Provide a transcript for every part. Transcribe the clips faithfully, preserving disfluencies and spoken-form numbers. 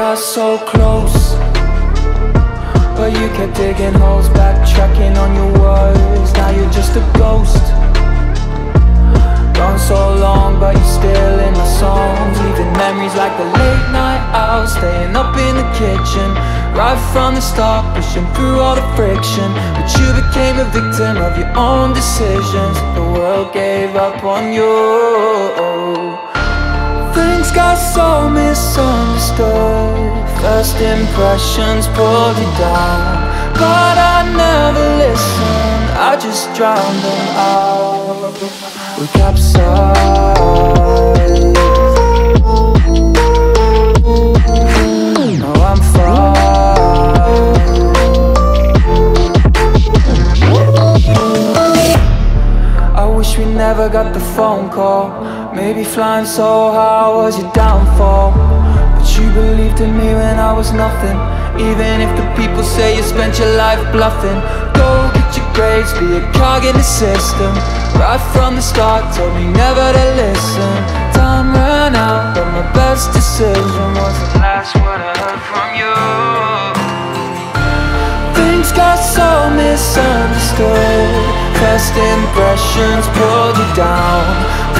got so close, but you kept digging holes, backtracking on your words. Now you're just a ghost. Gone so long, but you're still in my songs, leaving memories like the late night owl, staying up in the kitchen, right from the start, pushing through all the friction. But you became a victim of your own decisions. The world gave up on you. Things got so misunderstood. First impressions pulled you down, but I never listened, I just drowned them out. We capsized. Now I'm fried. I wish we never got the phone call. Maybe flying so high was your downfall. But you believed in me when I was nothing. Even if the people say you spent your life bluffing. Go get your grades, be a cog in the system. Right from the start, told me never to listen. Time ran out, but my best decision was the last word I heard from you. Things got so misunderstood. First impressions pulled you down,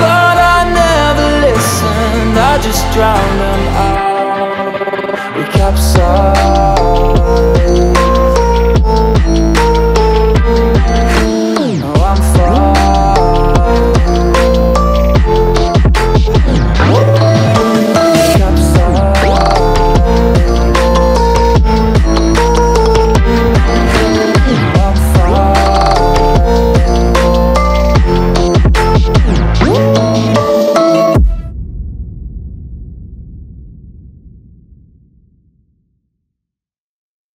but I never listened, I just drowned them out. We capsized.